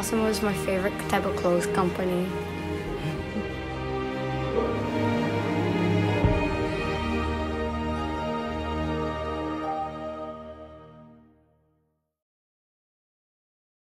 Awesome was my favorite type of clothes company.